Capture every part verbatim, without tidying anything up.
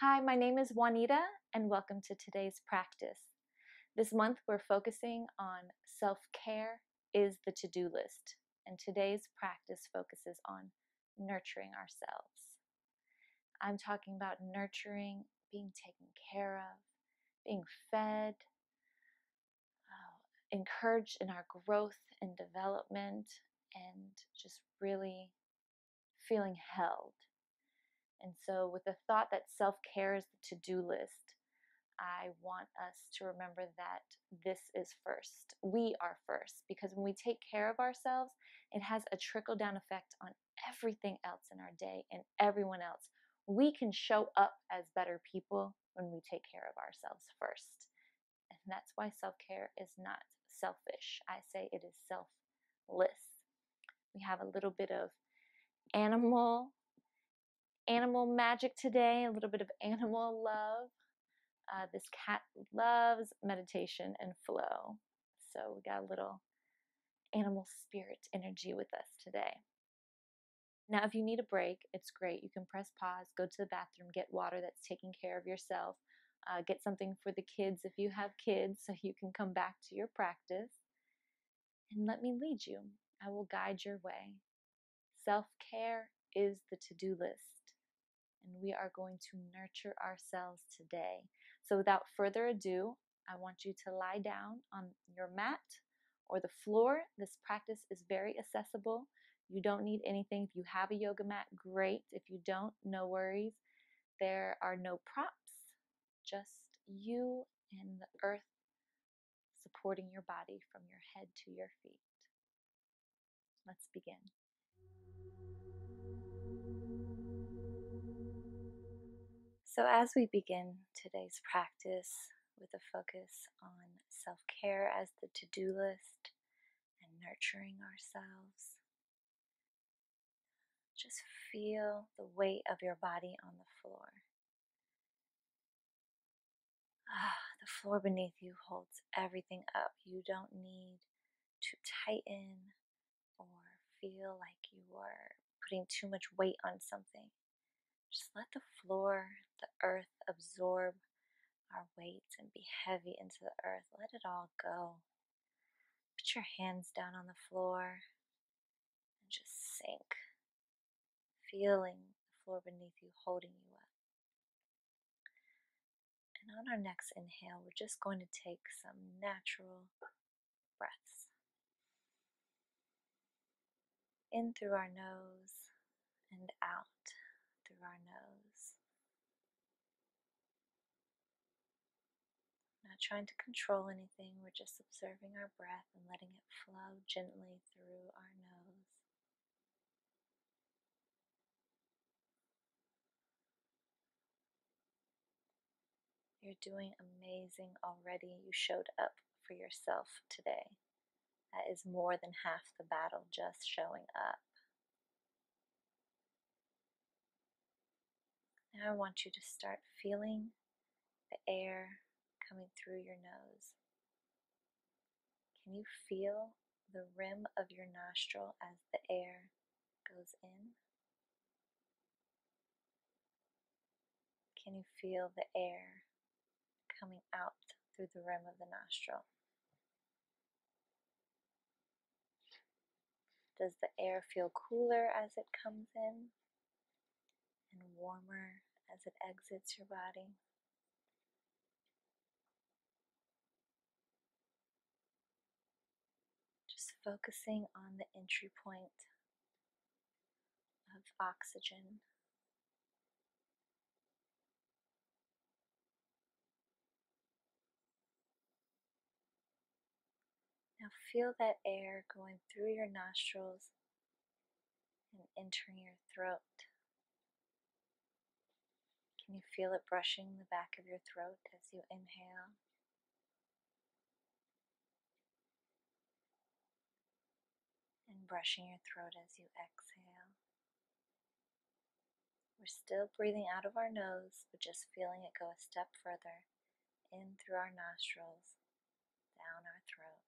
Hi, my name is Juanita, and welcome to today's practice. This month we're focusing on self-care is the to-do list, and today's practice focuses on nurturing ourselves. I'm talking about nurturing, being taken care of, being fed, uh, encouraged in our growth and development, and just really feeling held. And so with the thought that self-care is the to-do list, I want us to remember that this is first. We are first, because when we take care of ourselves, it has a trickle-down effect on everything else in our day and everyone else. We can show up as better people when we take care of ourselves first. And that's why self-care is not selfish. I say it is selfless. We have a little bit of animal Animal magic today, a little bit of animal love. Uh, this cat loves meditation and flow. So we got a little animal spirit energy with us today. Now, if you need a break, it's great. You can press pause, go to the bathroom, get water. That's taking care of yourself. Uh, get something for the kids if you have kids so you can come back to your practice. And let me lead you. I will guide your way. Self-care is the to-do list. And we are going to nurture ourselves today. So without further ado, I want you to lie down on your mat or the floor. This practice is very accessible. You don't need anything. If you have a yoga mat, great. If you don't, no worries. There are no props, just you and the earth supporting your body from your head to your feet. Let's begin. So as we begin today's practice with a focus on self-care as the to-do list and nurturing ourselves, just feel the weight of your body on the floor. Ah, the floor beneath you holds everything up. You don't need to tighten or feel like you are putting too much weight on something. Just let the floor, the earth, absorb our weight and be heavy into the earth. Let it all go. Put your hands down on the floor and just sink, feeling the floor beneath you holding you up. And on our next inhale, we're just going to take some natural breaths. In through our nose and out through our nose. Not trying to control anything, we're just observing our breath and letting it flow gently through our nose. You're doing amazing already. You showed up for yourself today. That is more than half the battle, just showing up. Now I want you to start feeling the air coming through your nose. Can you feel the rim of your nostril as the air goes in? Can you feel the air coming out through the rim of the nostril? Does the air feel cooler as it comes in? And warmer as it exits your body. Just focusing on the entry point of oxygen. Now feel that air going through your nostrils and entering your throat. Can you feel it brushing the back of your throat as you inhale? And brushing your throat as you exhale. We're still breathing out of our nose, but just feeling it go a step further in through our nostrils, down our throat.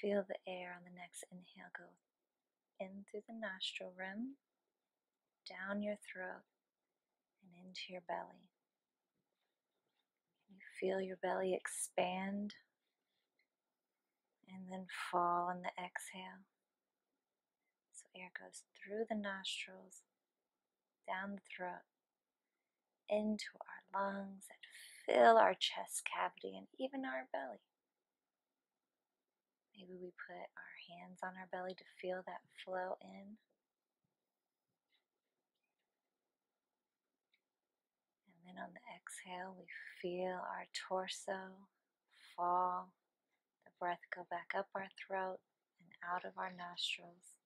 Feel the air on the next inhale go in through the nostril rim, down your throat, and into your belly. You feel your belly expand and then fall on the exhale. So air goes through the nostrils, down the throat, into our lungs that fill our chest cavity and even our belly. Maybe we put our hands on our belly to feel that flow in. And then on the exhale, we feel our torso fall, the breath go back up our throat and out of our nostrils.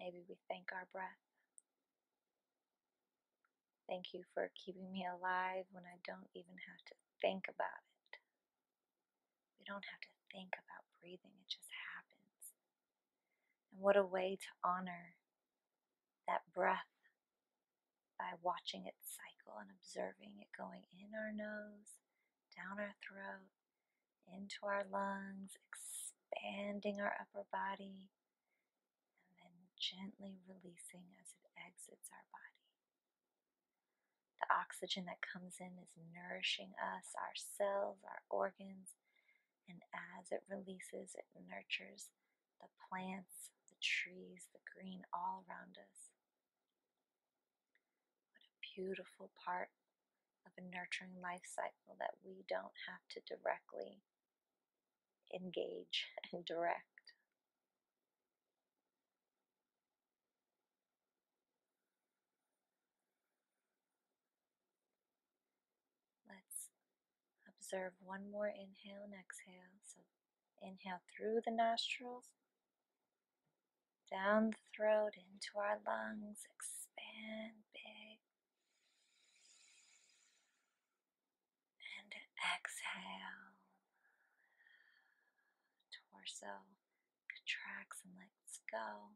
Maybe we thank our breath. Thank you for keeping me alive when I don't even have to think about it. We don't have to think about breathing, it just happens. And what a way to honor that breath by watching it cycle and observing it going in our nose, down our throat, into our lungs, expanding our upper body, gently releasing as it exits our body. The oxygen that comes in is nourishing us, our cells, our organs, and as it releases, it nurtures the plants, the trees, the green all around us. What a beautiful part of a nurturing life cycle that we don't have to directly engage and direct. Observe one more inhale and exhale. So inhale through the nostrils, down the throat, into our lungs, expand big, and exhale. Torso contracts and lets go.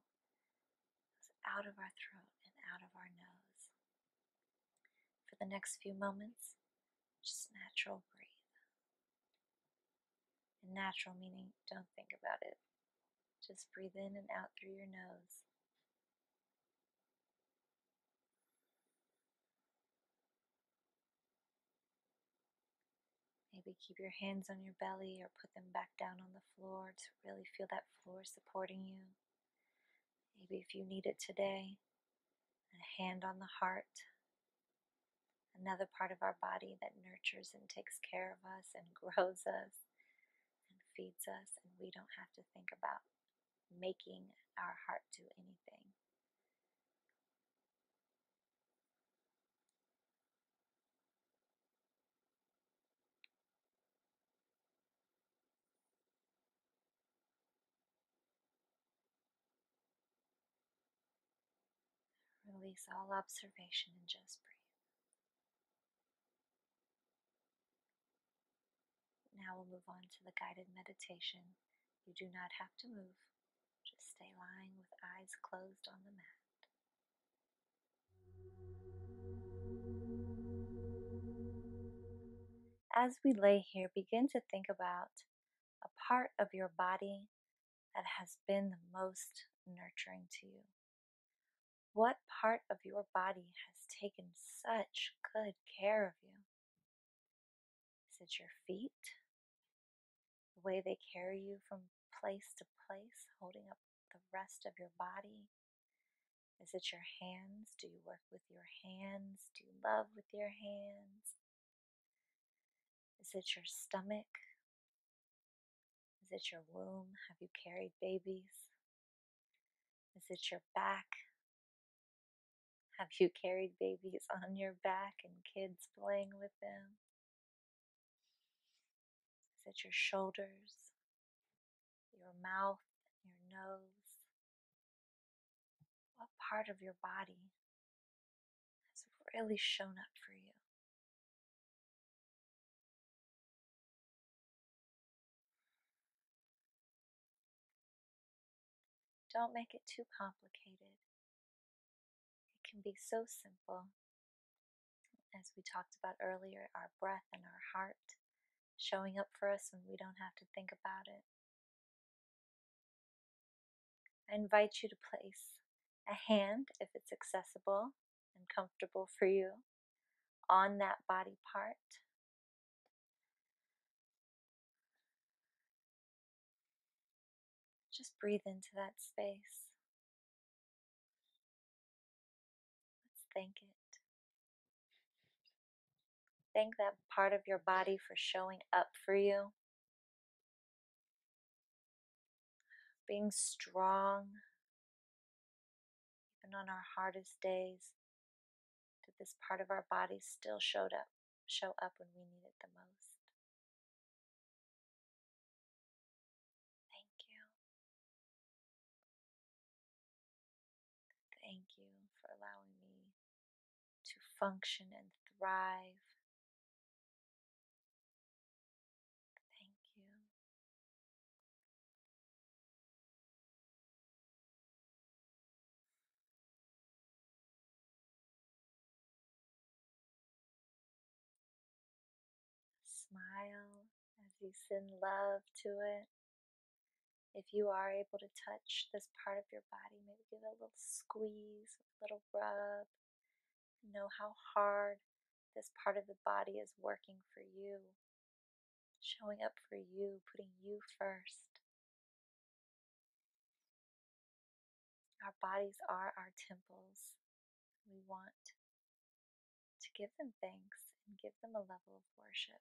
It's out of our throat and out of our nose. For the next few moments, just natural breathe. Natural meaning don't think about it. Just breathe in and out through your nose. Maybe keep your hands on your belly or put them back down on the floor to really feel that floor supporting you. Maybe if you need it today, a hand on the heart, another part of our body that nurtures and takes care of us and grows us, feeds us, and we don't have to think about making our heart do anything. Release all observation and just breathe. Now we'll move on to the guided meditation. You do not have to move. Just stay lying with eyes closed on the mat. As we lay here, begin to think about a part of your body that has been the most nurturing to you. What part of your body has taken such good care of you? Is it your feet? The way they carry you from place to place, holding up the rest of your body? Is it your hands? Do you work with your hands? Do you love with your hands? Is it your stomach? Is it your womb? Have you carried babies? Is it your back? Have you carried babies on your back and kids playing with them? Is it your shoulders, your mouth, your nose? What part of your body has really shown up for you? Don't make it too complicated. It can be so simple. As we talked about earlier, our breath and our heart showing up for us when we don't have to think about it. I invite you to place a hand, if it's accessible and comfortable for you, on that body part. Just breathe into that space. Let's thank it. Thank that part of your body for showing up for you, being strong, even on our hardest days, that this part of our body still showed up, show up when we need it the most. Thank you. Thank you for allowing me to function and thrive. Smile as you send love to it. If you are able to touch this part of your body, maybe give it a little squeeze, a little rub. Know how hard this part of the body is working for you, showing up for you, putting you first. Our bodies are our temples. We want to give them thanks and give them a level of worship.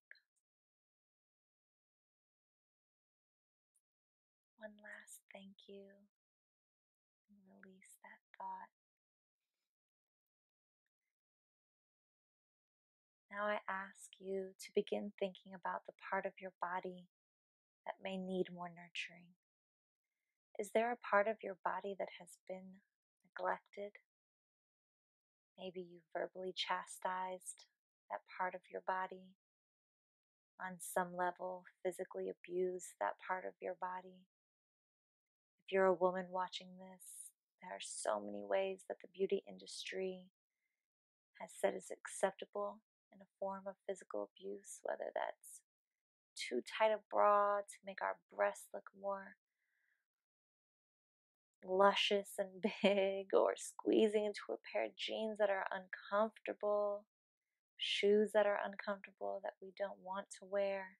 One last thank you, and release that thought. Now I ask you to begin thinking about the part of your body that may need more nurturing. Is there a part of your body that has been neglected? Maybe you verbally chastised that part of your body. On some level, physically abused that part of your body. If you're a woman watching this, there are so many ways that the beauty industry has said is acceptable in a form of physical abuse, whether that's too tight a bra to make our breasts look more luscious and big, or squeezing into a pair of jeans that are uncomfortable, shoes that are uncomfortable that we don't want to wear.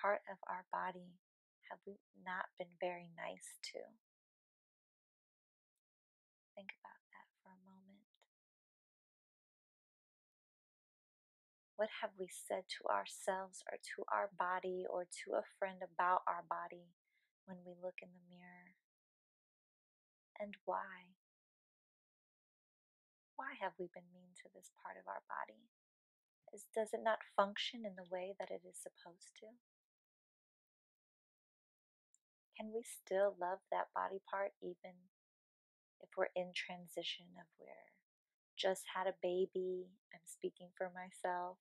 Part of our body have we not been very nice to? Think about that for a moment. What have we said to ourselves or to our body or to a friend about our body when we look in the mirror? And why? Why have we been mean to this part of our body? Is, does it not function in the way that it is supposed to? Can we still love that body part even if we're in transition of where just had a baby, I'm speaking for myself,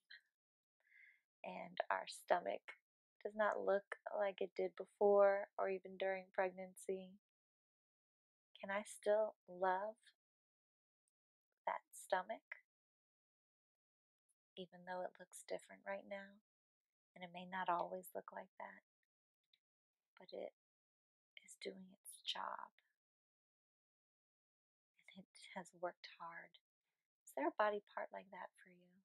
and our stomach does not look like it did before or even during pregnancy? Can I still love that stomach even though it looks different right now? And it may not always look like that, but it is doing its job, and it has worked hard. Is there a body part like that for you?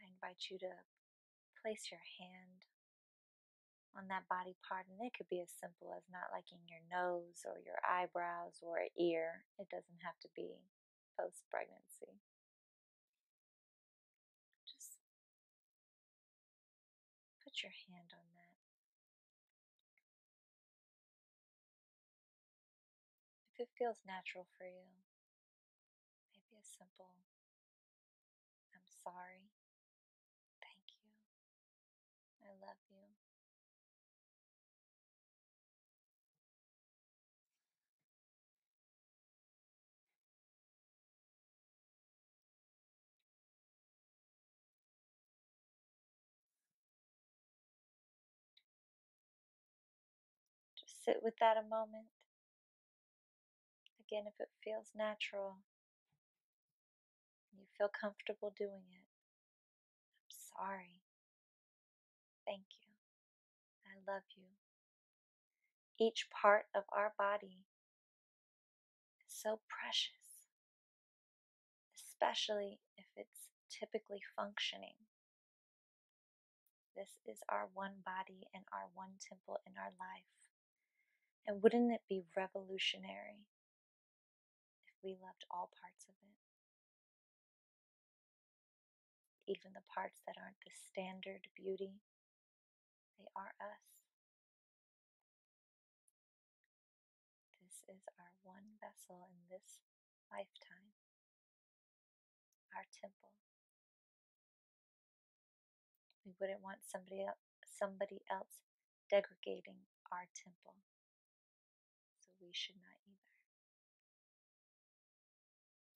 I invite you to place your hand on that body part, and it could be as simple as not liking your nose or your eyebrows or ear. It doesn't have to be post-pregnancy. Put your hand on that. If it feels natural for you, maybe a simple, I'm sorry, thank you, I love you. sit with that a moment. Again, if it feels natural, you feel comfortable doing it, I'm sorry. Thank you. I love you. Each part of our body is so precious, especially if it's typically functioning. This is our one body and our one temple in our life. And wouldn't it be revolutionary if we loved all parts of it? Even the parts that aren't the standard beauty, they are us. This is our one vessel in this lifetime, our temple. We wouldn't want somebody else, somebody else degrading our temple, so we should not either.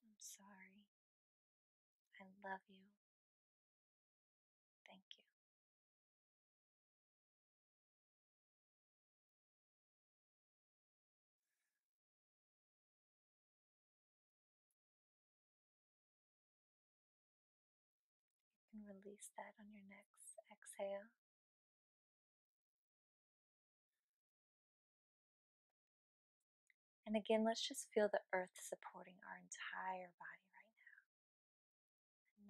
I'm sorry. I love you. Thank you. You can release that on your next exhale. And again, let's just feel the earth supporting our entire body right now.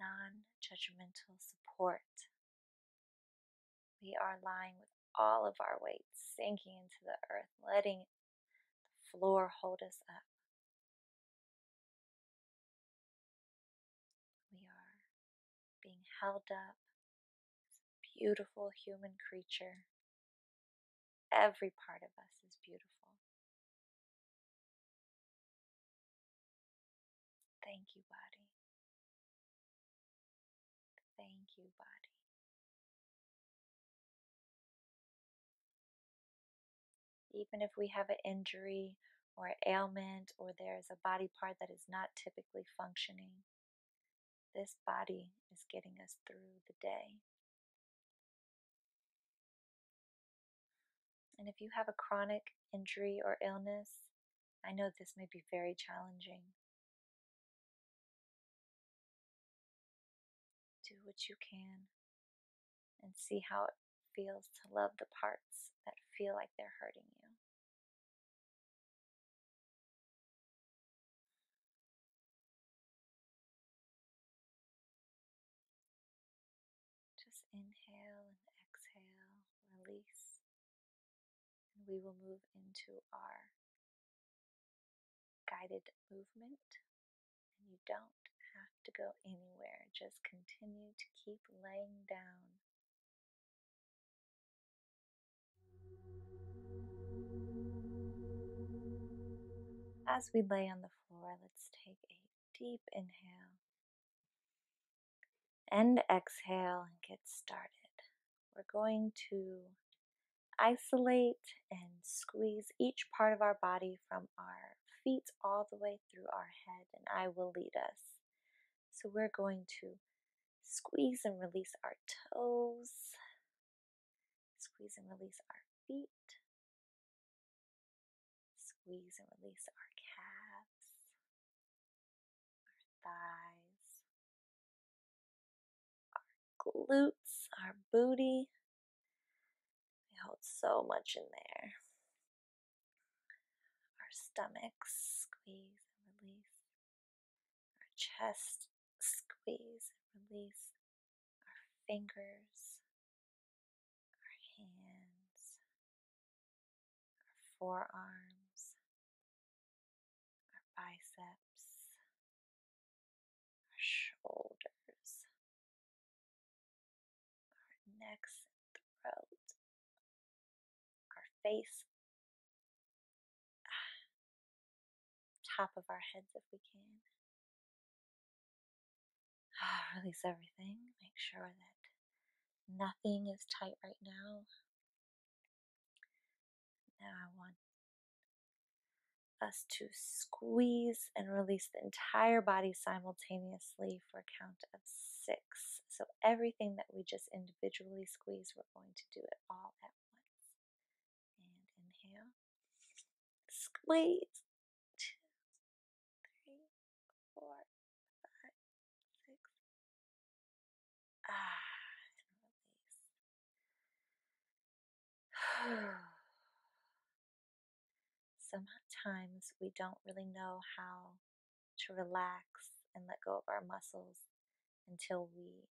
Non-judgmental support. We are lying with all of our weight sinking into the earth, letting the floor hold us up. We are being held up as a beautiful human creature. Every part of us is beautiful. Thank you, body. Thank you, body. Even if we have an injury or an ailment, or there is a body part that is not typically functioning, this body is getting us through the day. And if you have a chronic injury or illness, I know this may be very challenging. Do what you can and see how it feels to love the parts that feel like they're hurting you. Just inhale and exhale, release, and we will move into our guided movement. And you don't have to go anywhere, just continue to keep laying down. As we lay on the floor, let's take a deep inhale and exhale and get started. We're going to isolate and squeeze each part of our body from our feet all the way through our head, and I will lead us. So we're going to squeeze and release our toes, squeeze and release our feet, squeeze and release our calves, our thighs, our glutes, our booty. We hold so much in there. Our stomachs, squeeze and release. Our chest, squeeze and release. Our fingers, our hands, our forearms, our biceps, our shoulders, our necks and throat, our face, top of our heads if we can. Ah, release everything. Make sure that nothing is tight right now. Now I want us to squeeze and release the entire body simultaneously for a count of six. So everything that we just individually squeeze, we're going to do it all at once. And inhale. squeeze. Two, three, four, five, six. Ah, and release. Sometimes we don't really know how to relax and let go of our muscles until we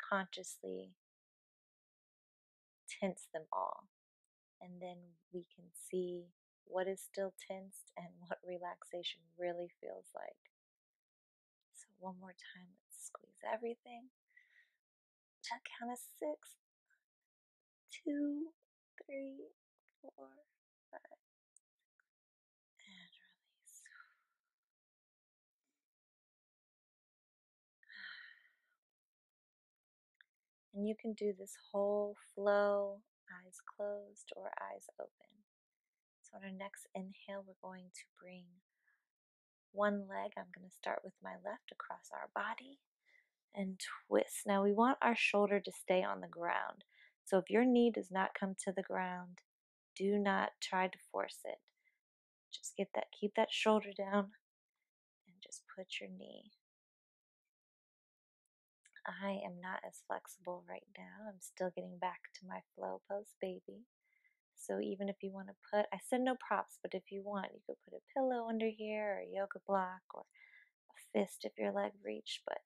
consciously tense them all. And then we can see what is still tensed and what relaxation really feels like. So one more time, let's squeeze everything. To count of six, two, three, four, five, and release. And you can do this whole flow, eyes closed or eyes open. So on our next inhale, we're going to bring one leg. I'm going to start with my left across our body and twist. Now we want our shoulder to stay on the ground. So if your knee does not come to the ground, do not try to force it. Just get that, keep that shoulder down and just put your knee. I am not as flexible right now. I'm still getting back to my flow pose, baby. So even if you want to put, I said no props, but if you want, you could put a pillow under here or a yoga block or a fist if your leg reached, but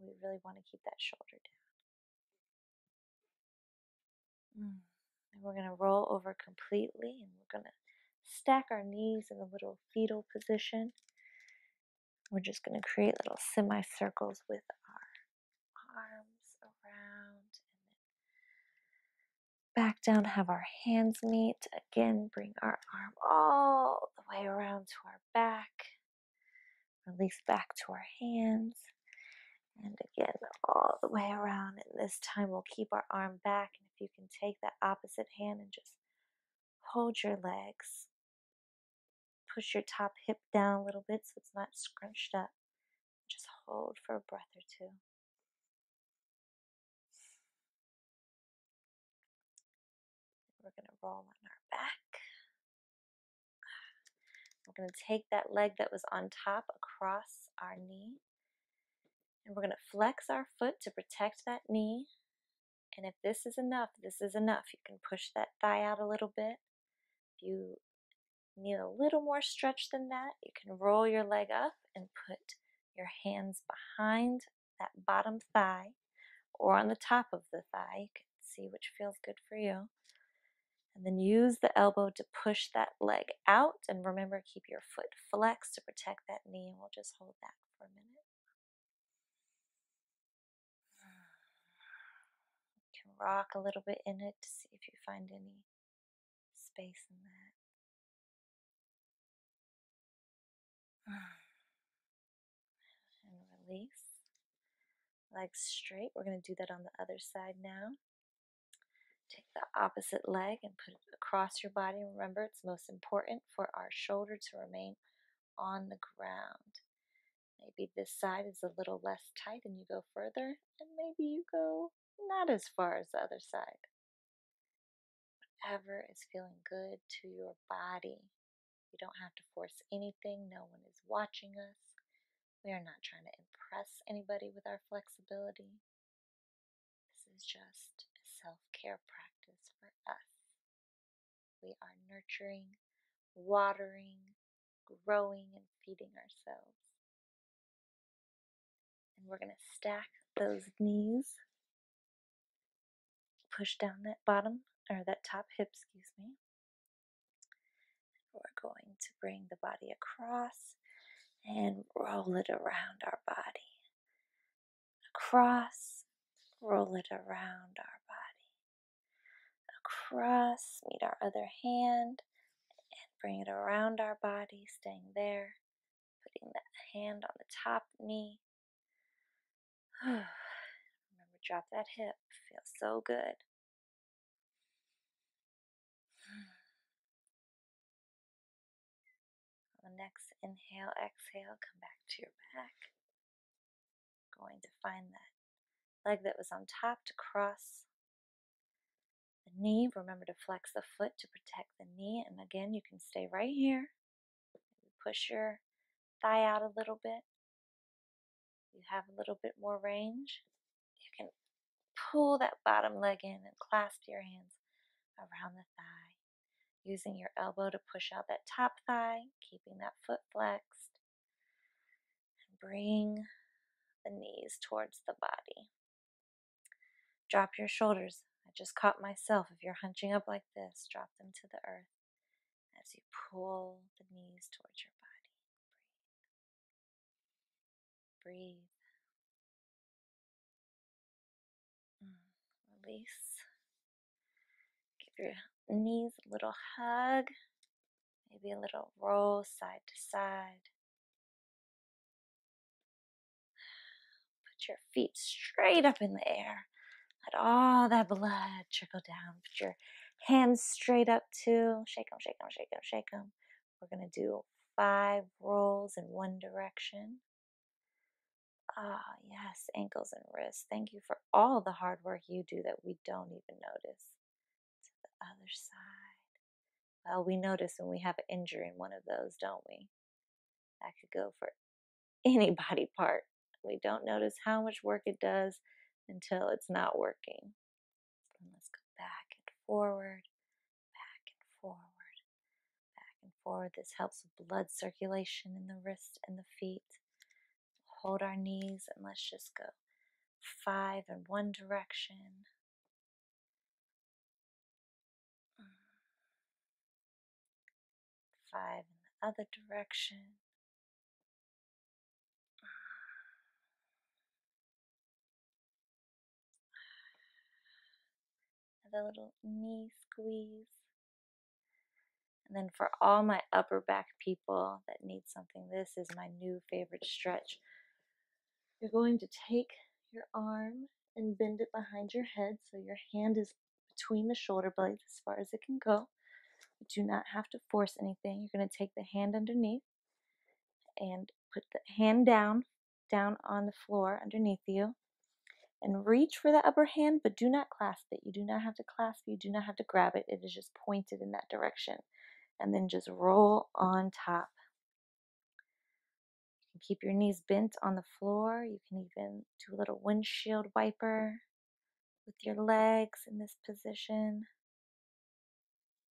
we really want to keep that shoulder down. And we're going to roll over completely, and we're going to stack our knees in a little fetal position. We're just going to create little semicircles with our arms around and then back down. Have our hands meet. Again, bring our arm all the way around to our back. Release back to our hands. And again, all the way around. And this time we'll keep our arm back. And if you can take that opposite hand and just hold your legs. Push your top hip down a little bit so it's not scrunched up. Just hold for a breath or two. We're going to roll on our back. We're going to take that leg that was on top across our knee. And we're going to flex our foot to protect that knee. And if this is enough, this is enough. You can push that thigh out a little bit. If you need a little more stretch than that, you can roll your leg up and put your hands behind that bottom thigh or on the top of the thigh. You can see which feels good for you. And then use the elbow to push that leg out. And remember, keep your foot flexed to protect that knee. And we'll just hold that for a minute. You can rock a little bit in it to see if you find any space in that. And release. Legs straight. We're going to do that on the other side now. Take the opposite leg and put it across your body. Remember, it's most important for our shoulder to remain on the ground. Maybe this side is a little less tight and you go further, and maybe you go not as far as the other side. Whatever is feeling good to your body. You don't have to force anything. No one is watching us. We are not trying to impress anybody with our flexibility. This is just self-care practice for us. We are nurturing, watering, growing, and feeding ourselves. And we're going to stack those knees. Push down that bottom, or that top hip, excuse me. We're going to bring the body across and roll it around our body. Across, roll it around our body. Across, meet our other hand, and bring it around our body, staying there, putting that hand on the top knee. Remember, drop that hip. Feels so good. On the next inhale, exhale, come back to your back. Going to find that leg that was on top to cross the knee. Remember to flex the foot to protect the knee. And again, you can stay right here. Push your thigh out a little bit. You have a little bit more range. You can pull that bottom leg in and clasp your hands around the thigh, using your elbow to push out that top thigh, keeping that foot flexed. And bring the knees towards the body. Drop your shoulders. I just caught myself. If you're hunching up like this, drop them to the earth as you pull the knees towards your body. Breathe. Breathe. Release. Give your knees a little hug, maybe a little roll side to side. Put your feet straight up in the air. Let all that blood trickle down. Put your hands straight up too. Shake them, shake them, shake them, shake them. We're going to do five rolls in one direction. Ah, yes, ankles and wrists. Thank you for all the hard work you do that we don't even notice. To the other side. Well, we notice when we have an injury in one of those, don't we? That could go for any body part. We don't notice how much work it does until it's not working. And let's go back and forward, back and forward, back and forward. This helps with blood circulation in the wrist and the feet. Hold our knees and let's just go five in one direction. Five in the other direction. Another little knee squeeze. And then for all my upper back people that need something, this is my new favorite stretch. You're going to take your arm and bend it behind your head so your hand is between the shoulder blades as far as it can go. You do not have to force anything. You're going to take the hand underneath and put the hand down, down on the floor underneath you. And reach for the upper hand, but do not clasp it. You do not have to clasp. You do not have to grab it. It is just pointed in that direction. And then just roll on top. Keep your knees bent on the floor. You can even do a little windshield wiper with your legs in this position.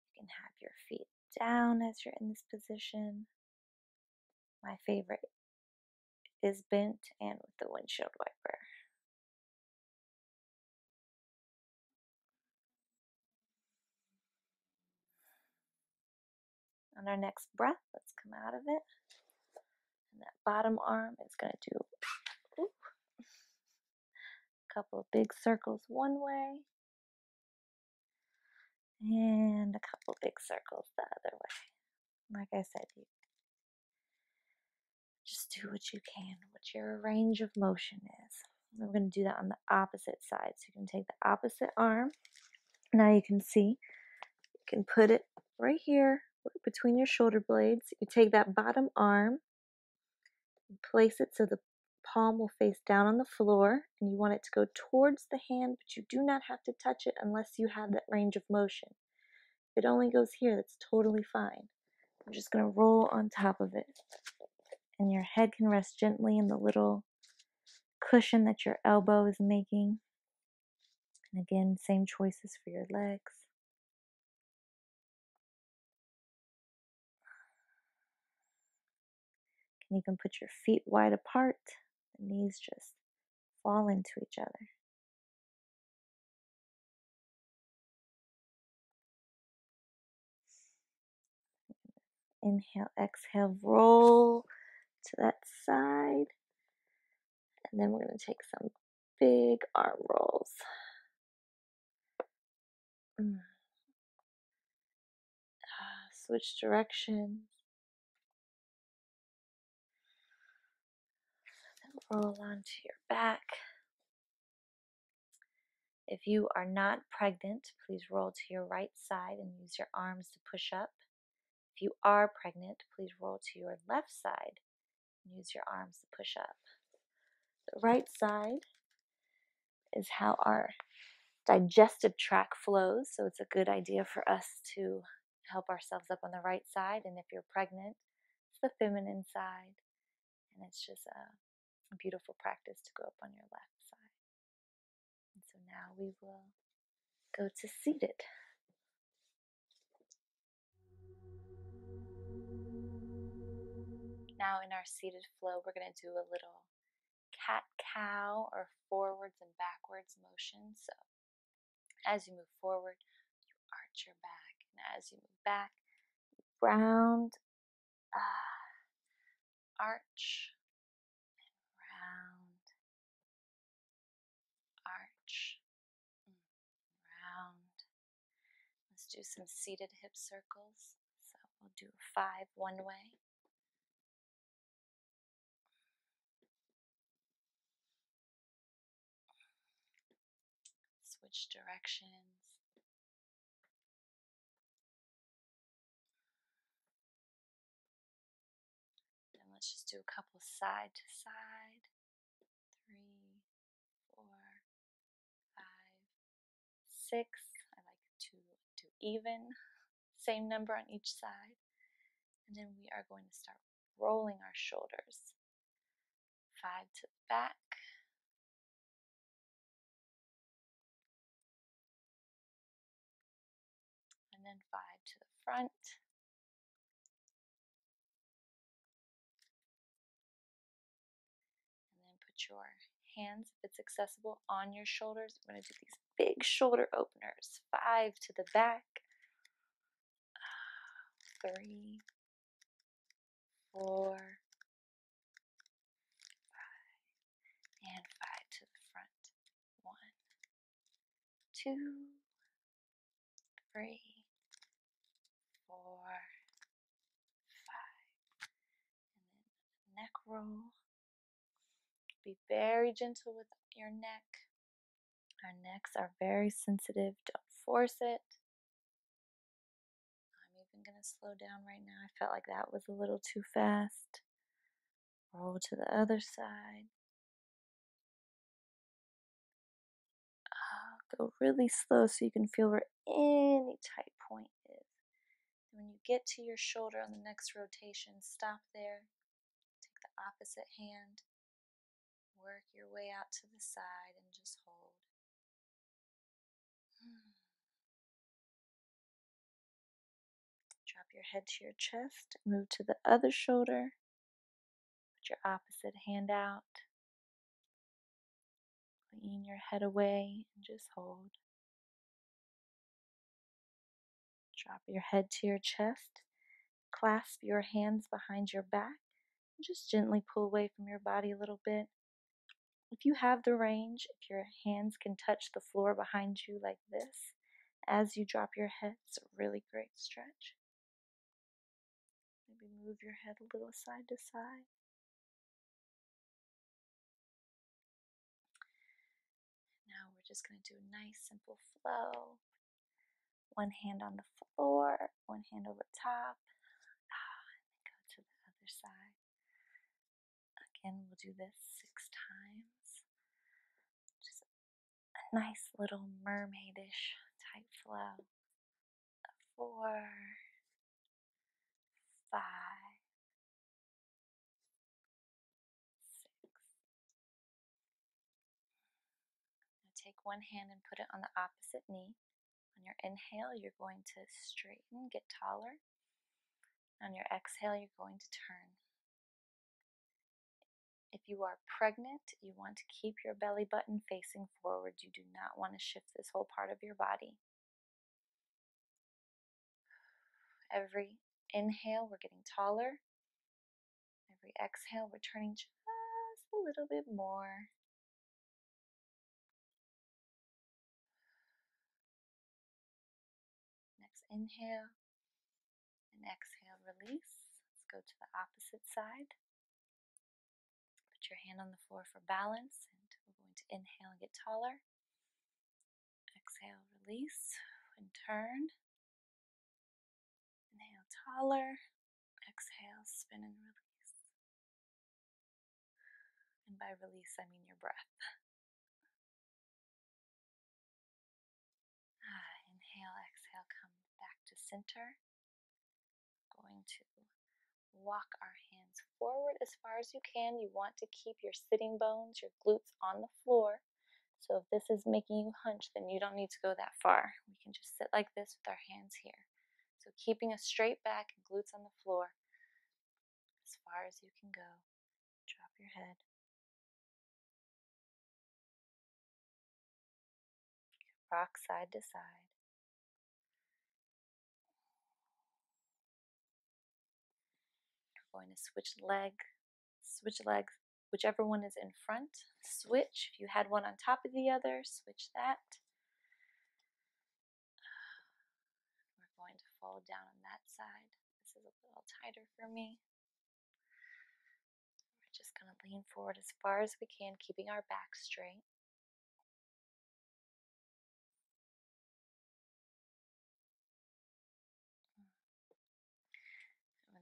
You can have your feet down as you're in this position. My favorite is bent and with the windshield wiper. On our next breath, let's come out of it. That bottom arm is going to do ooh, a couple of big circles one way and a couple of big circles the other way. Like I said, you just do what you can, what your range of motion is. And we're going to do that on the opposite side. So you can take the opposite arm. Now you can see, you can put it right here between your shoulder blades. You take that bottom arm. Place it so the palm will face down on the floor, and you want it to go towards the hand, but you do not have to touch it unless you have that range of motion. If it only goes here, that's totally fine. I'm just going to roll on top of it, and your head can rest gently in the little cushion that your elbow is making. And again, same choices for your legs. And you can put your feet wide apart. The knees just fall into each other. Inhale, exhale, roll to that side. And then we're going to take some big arm rolls. Mm. Switch directions. Roll onto your back. If you are not pregnant, please roll to your right side and use your arms to push up. If you are pregnant, please roll to your left side and use your arms to push up. The right side is how our digestive tract flows, so it's a good idea for us to help ourselves up on the right side. And if you're pregnant, it's the feminine side, and it's just a beautiful practice to go up on your left side. And so now we will go to seated. Now in our seated flow, we're going to do a little cat-cow or forwards and backwards motion. So as you move forward, you arch your back. And as you move back, round, uh, arch, and round, arch, and round. Let's do some seated hip circles. So we'll do five one way. Directions. Then let's just do a couple side to side. Three, four, five, six. I like to do even. Same number on each side. And then we are going to start rolling our shoulders. Five to the back. And five to the front. And then put your hands, if it's accessible, on your shoulders. We're going to do these big shoulder openers. Five to the back. Three, four, five, and five to the front. One, two, three. Neck roll. Be very gentle with your neck. Our necks are very sensitive. Don't force it. I'm even going to slow down right now. I felt like that was a little too fast. Roll to the other side. Uh, go really slow so you can feel where any tight point is. When you get to your shoulder on the next rotation, stop there. Opposite hand, work your way out to the side and just hold. Drop your head to your chest, move to the other shoulder, put your opposite hand out, lean your head away and just hold. Drop your head to your chest, clasp your hands behind your back. Just gently pull away from your body a little bit. If you have the range, if your hands can touch the floor behind you like this, as you drop your head, it's a really great stretch. Maybe move your head a little side to side. Now we're just going to do a nice simple flow. One hand on the floor, one hand over top, and then go to the other side. Again, we'll do this six times. Just a nice little mermaidish type flow. Four, five, six. Now take one hand and put it on the opposite knee. On your inhale, you're going to straighten, get taller. On your exhale, you're going to turn. If you are pregnant, you want to keep your belly button facing forward. You do not want to shift this whole part of your body. Every inhale, we're getting taller. Every exhale, we're turning just a little bit more. Next inhale and exhale, release. Let's go to the opposite side. Your hand on the floor for balance, and we're going to inhale and get taller. Exhale, release and turn. Inhale, taller. Exhale, spin and release. And by release, I mean your breath. center. Going to walk our hands forward as far as you can. You want to keep your sitting bones, your glutes on the floor. So if this is making you hunch, then you don't need to go that far. We can just sit like this with our hands here. So keeping a straight back and glutes on the floor as far as you can go. Drop your head. Rock side to side. We're going to switch leg, switch legs, whichever one is in front, switch. If you had one on top of the other, switch that. We're going to fold down on that side. This is a little tighter for me. We're just going to lean forward as far as we can, keeping our back straight.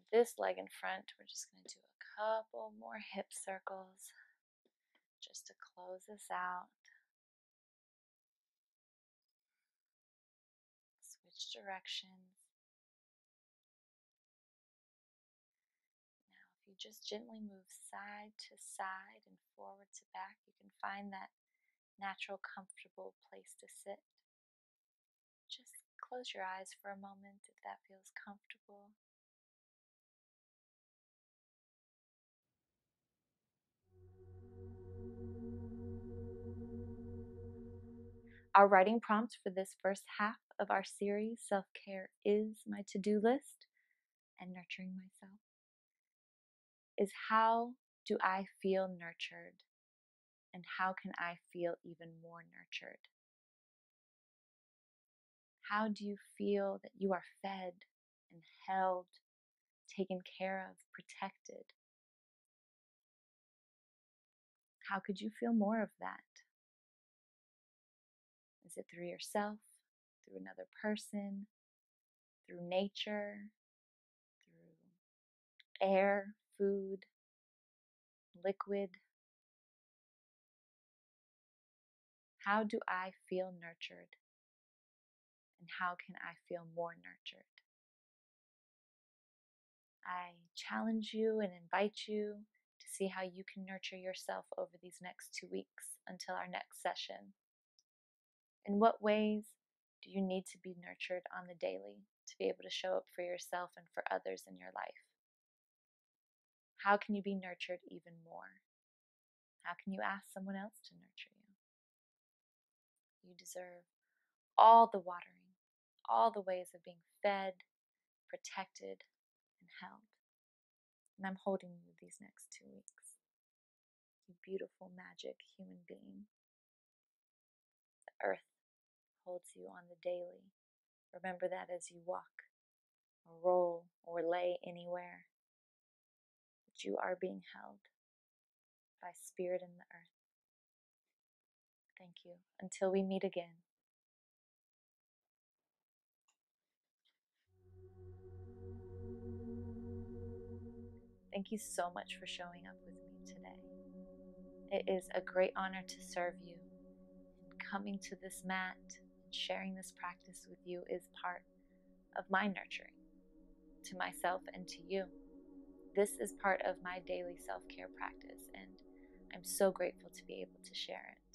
This leg in front, we're just going to do a couple more hip circles just to close this out. Switch directions. Now, if you just gently move side to side and forward to back, you can find that natural, comfortable place to sit. Just close your eyes for a moment if that feels comfortable. Our writing prompt for this first half of our series, Self-Care is My To-Do List and Nurturing Myself, is how do I feel nurtured and how can I feel even more nurtured? How do you feel that you are fed and held, taken care of, protected? How could you feel more of that? Is it through yourself, through another person, through nature, through air, food, liquid? How do I feel nurtured? And how can I feel more nurtured? I challenge you and invite you to see how you can nurture yourself over these next two weeks until our next session. In what ways do you need to be nurtured on the daily to be able to show up for yourself and for others in your life? How can you be nurtured even more? How can you ask someone else to nurture you? You deserve all the watering, all the ways of being fed, protected, and held. And I'm holding you these next two weeks. You beautiful, magic human being. The earth holds you on the daily. Remember that as you walk or roll or lay anywhere, that you are being held by spirit in the earth. Thank you. Until we meet again. Thank you so much for showing up with me today. It is a great honor to serve you. Coming to this mat and sharing this practice with you is part of my nurturing to myself and to you. This is part of my daily self-care practice, and I'm so grateful to be able to share it.